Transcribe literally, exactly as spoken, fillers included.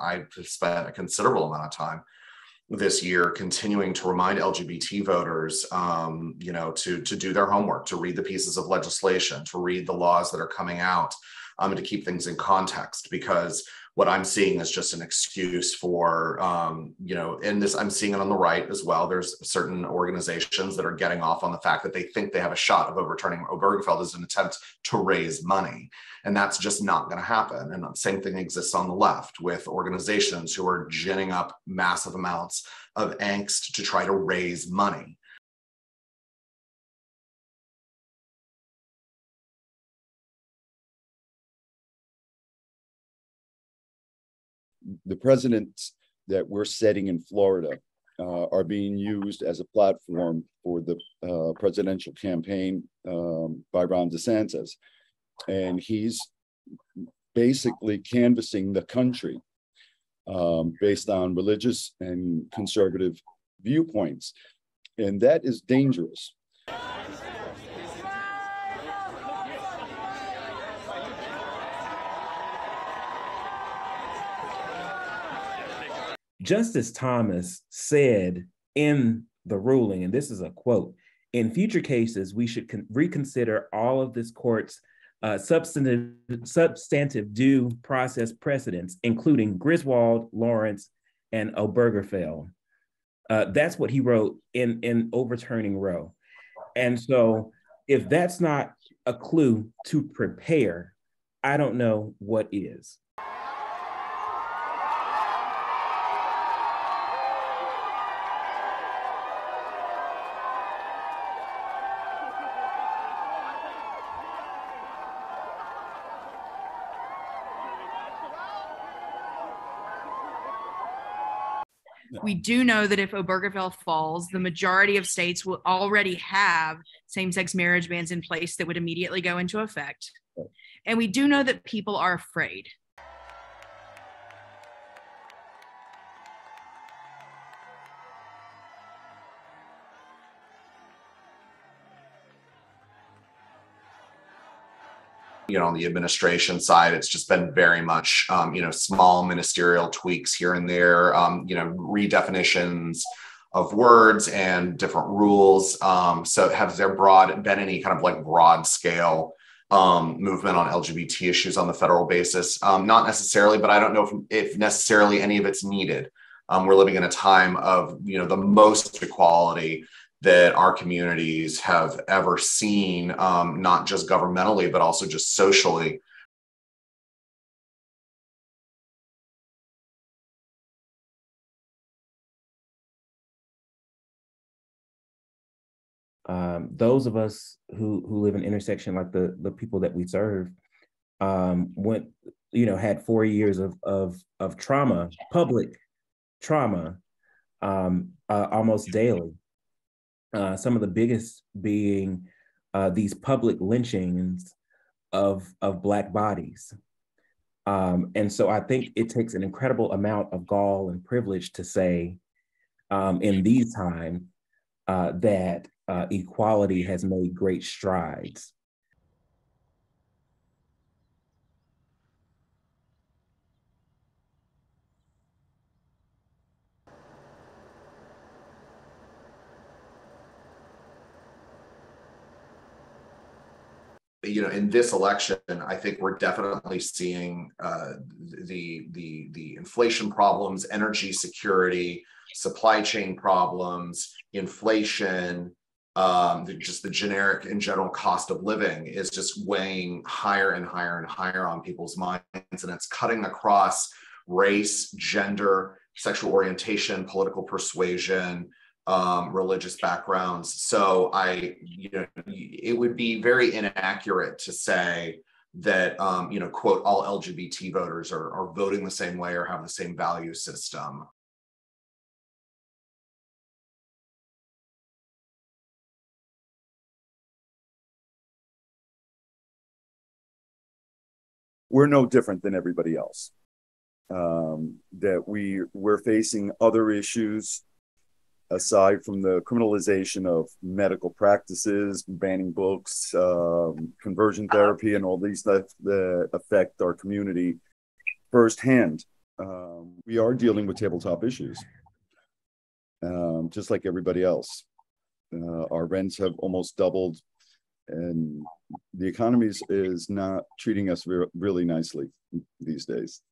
I've spent a considerable amount of time this year continuing to remind L G B T voters, um, you know, to, to do their homework, to read the pieces of legislation, to read the laws that are coming out, um, and to keep things in context, because what I'm seeing is just an excuse for, um, you know, and this, I'm seeing it on the right as well. There's certain organizations that are getting off on the fact that they think they have a shot of overturning Obergefell as an attempt to raise money. And that's just not going to happen. And the same thing exists on the left with organizations who are ginning up massive amounts of angst to try to raise money. The precedents that we're setting in Florida uh, are being used as a platform for the uh, presidential campaign um, by Ron DeSantis. And he's basically canvassing the country um, based on religious and conservative viewpoints. And that is dangerous. Justice Thomas said in the ruling, and this is a quote, "In future cases, we should con- reconsider all of this court's uh, substantive, substantive due process precedents, including Griswold, Lawrence, and Obergefell." Uh, that's what he wrote in, in overturning Roe. And so if that's not a clue to prepare, I don't know what is. We do know that if Obergefell falls, the majority of states will already have same-sex marriage bans in place that would immediately go into effect. And we do know that people are afraid. You know, on the administration side, it's just been very much, um, you know, small ministerial tweaks here and there, um, you know, redefinitions of words and different rules. Um, so has there broad been any kind of like broad scale um, movement on L G B T issues on the federal basis? Um, not necessarily, but I don't know if, if necessarily any of it's needed. Um, we're living in a time of, you know, the most equality that our communities have ever seen, um, not just governmentally, but also just socially. Um, those of us who who live in intersection, like the, the people that we serve, um, went, you know, had four years of of of trauma, public trauma, um, uh, almost daily. Uh, some of the biggest being uh, these public lynchings of, of Black bodies. Um, and so I think it takes an incredible amount of gall and privilege to say um, in these times uh, that uh, equality has made great strides. You know, in this election, I think we're definitely seeing uh, the the the inflation problems, energy security, supply chain problems, inflation, um, the, just the generic and general cost of living is just weighing higher and higher and higher on people's minds, and it's cutting across race, gender, sexual orientation, political persuasion, Um, religious backgrounds. So I, you know, it would be very inaccurate to say that, um, you know, quote, all L G B T voters are, are voting the same way or have the same value system. We're no different than everybody else. Um, that we we're facing other issues aside from the criminalization of medical practices, banning books, um, conversion therapy, and all these that, that affect our community firsthand. um, we are dealing with tabletop issues, um, just like everybody else. Uh, our rents have almost doubled, and the economy is not treating us re- really nicely these days.